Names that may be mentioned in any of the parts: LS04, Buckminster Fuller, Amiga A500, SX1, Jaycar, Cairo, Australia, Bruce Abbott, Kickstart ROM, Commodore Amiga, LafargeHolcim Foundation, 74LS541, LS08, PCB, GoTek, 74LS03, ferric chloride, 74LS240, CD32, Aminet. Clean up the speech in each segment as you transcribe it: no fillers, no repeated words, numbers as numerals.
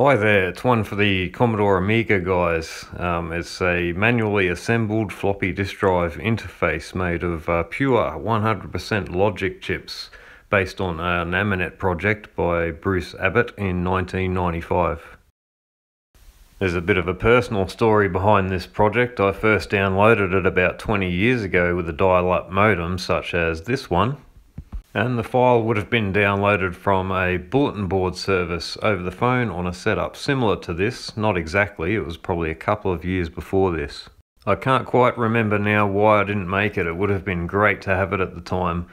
Hi there, it's one for the Commodore Amiga guys. It's a manually assembled floppy disk drive interface made of pure 100% logic chips based on an Aminet project by Bruce Abbott in 1995. There's a bit of a personal story behind this project. I first downloaded it about 20 years ago with a dial-up modem such as this one. And the file would have been downloaded from a bulletin board service over the phone on a setup similar to this. Not exactly, it was probably a couple of years before this. I can't quite remember now why I didn't make it. It would have been great to have it at the time.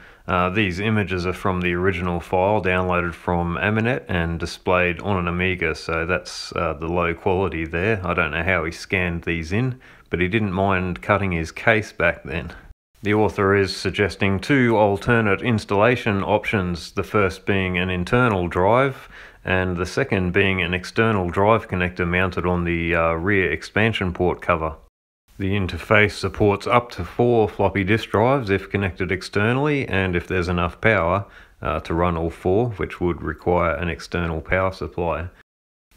These images are from the original file downloaded from Aminet and displayed on an Amiga, so that's the low quality there. I don't know how he scanned these in, but he didn't mind cutting his case back then. The author is suggesting two alternate installation options, the first being an internal drive and the second being an external drive connector mounted on the rear expansion port cover. The interface supports up to 4 floppy disk drives if connected externally and if there's enough power to run all 4, which would require an external power supply.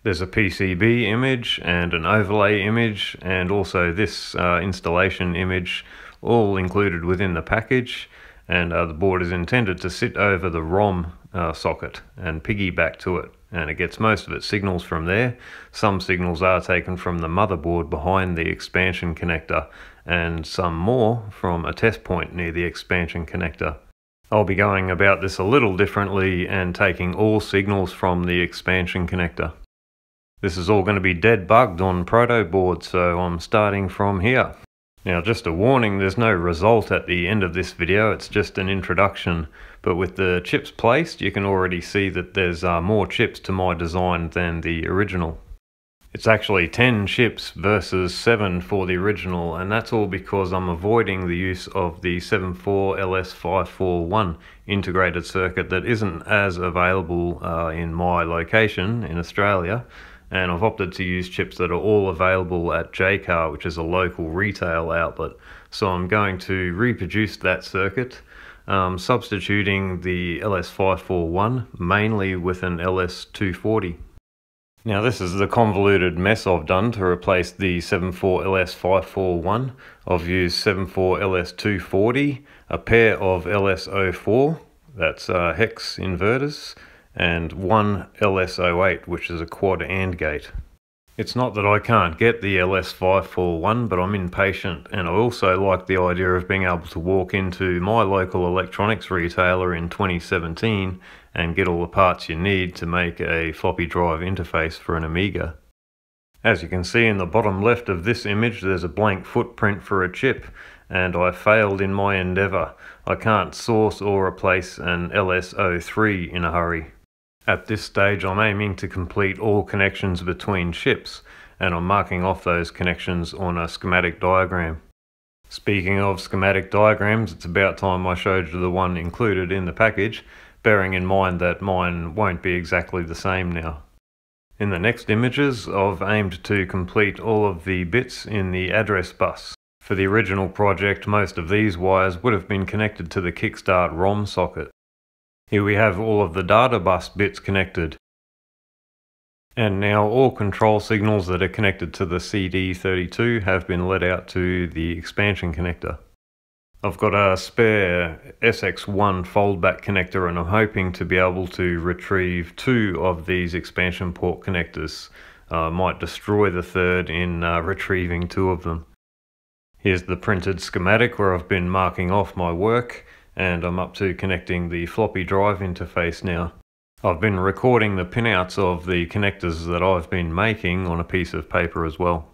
There's a PCB image and an overlay image and also this installation image, all included within the package, and the board is intended to sit over the ROM socket and piggyback to it, and it gets most of its signals from there. Some signals are taken from the motherboard behind the expansion connector and some more from a test point near the expansion connector. I'll be going about this a little differently and taking all signals from the expansion connector. This is all going to be dead bugged on protoboard, so I'm starting from here. Now, just a warning, there's no result at the end of this video, it's just an introduction. But with the chips placed, you can already see that there's more chips to my design than the original. It's actually 10 chips versus 7 for the original, and that's all because I'm avoiding the use of the 74LS541 integrated circuit that isn't as available in my location in Australia. And I've opted to use chips that are all available at Jaycar, which is a local retail outlet. So I'm going to reproduce that circuit, substituting the LS541 mainly with an LS240. Now, this is the convoluted mess I've done to replace the 74LS541. I've used 74LS240, a pair of LS04, that's hex inverters, and one LS08, which is a quad AND gate. It's not that I can't get the LS541, but I'm impatient, and I also like the idea of being able to walk into my local electronics retailer in 2017 and get all the parts you need to make a floppy drive interface for an Amiga. As you can see in the bottom left of this image, there's a blank footprint for a chip, and I failed in my endeavour. I can't source or replace an LS03 in a hurry. At this stage, I'm aiming to complete all connections between chips, and I'm marking off those connections on a schematic diagram. Speaking of schematic diagrams, it's about time I showed you the one included in the package, bearing in mind that mine won't be exactly the same now. In the next images, I've aimed to complete all of the bits in the address bus. For the original project, most of these wires would have been connected to the Kickstart ROM socket. Here we have all of the data bus bits connected. And now all control signals that are connected to the CD32 have been let out to the expansion connector. I've got a spare SX1 foldback connector, and I'm hoping to be able to retrieve 2 of these expansion port connectors. I might destroy the third in retrieving 2 of them. Here's the printed schematic where I've been marking off my work, and I'm up to connecting the floppy drive interface now. I've been recording the pinouts of the connectors that I've been making on a piece of paper as well.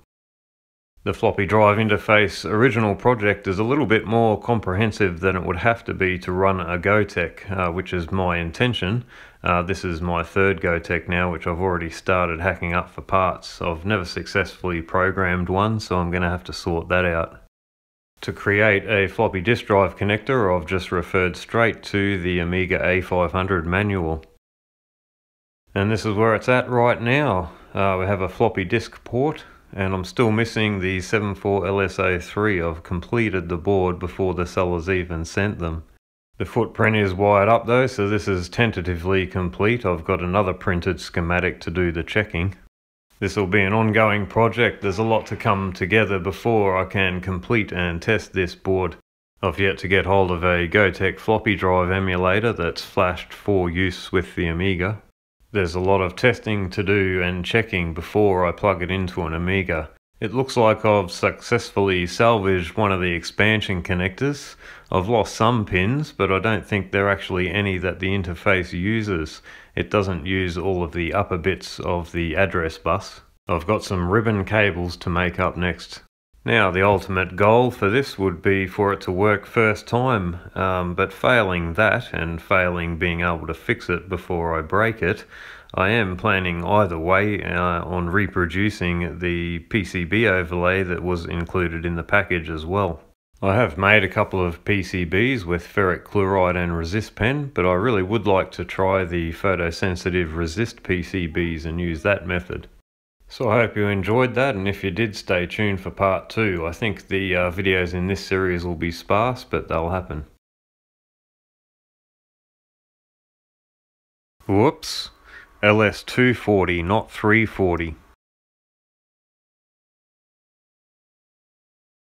The floppy drive interface original project is a little bit more comprehensive than it would have to be to run a GoTek, which is my intention. This is my 3rd GoTek now, which I've already started hacking up for parts. I've never successfully programmed one, so I'm going to have to sort that out. To create a floppy disk drive connector, I've just referred straight to the Amiga A500 manual. And this is where it's at right now. We have a floppy disk port, and I'm still missing the 74LS03. I've completed the board before the sellers even sent them. The footprint is wired up though, so this is tentatively complete. I've got another printed schematic to do the checking. This will be an ongoing project. There's a lot to come together before I can complete and test this board. I've yet to get hold of a GoTek floppy drive emulator that's flashed for use with the Amiga. There's a lot of testing to do and checking before I plug it into an Amiga. It looks like I've successfully salvaged one of the expansion connectors. I've lost some pins, but I don't think there are actually any that the interface uses. It doesn't use all of the upper bits of the address bus. I've got some ribbon cables to make up next. Now, the ultimate goal for this would be for it to work first time, but failing that, and failing being able to fix it before I break it, I am planning either way on reproducing the PCB overlay that was included in the package as well. I have made a couple of PCBs with ferric chloride and resist pen, but I really would like to try the photosensitive resist PCBs and use that method. So I hope you enjoyed that, and if you did, stay tuned for part 2. I think the videos in this series will be sparse, but they'll happen. Whoops. LS 240, not 340.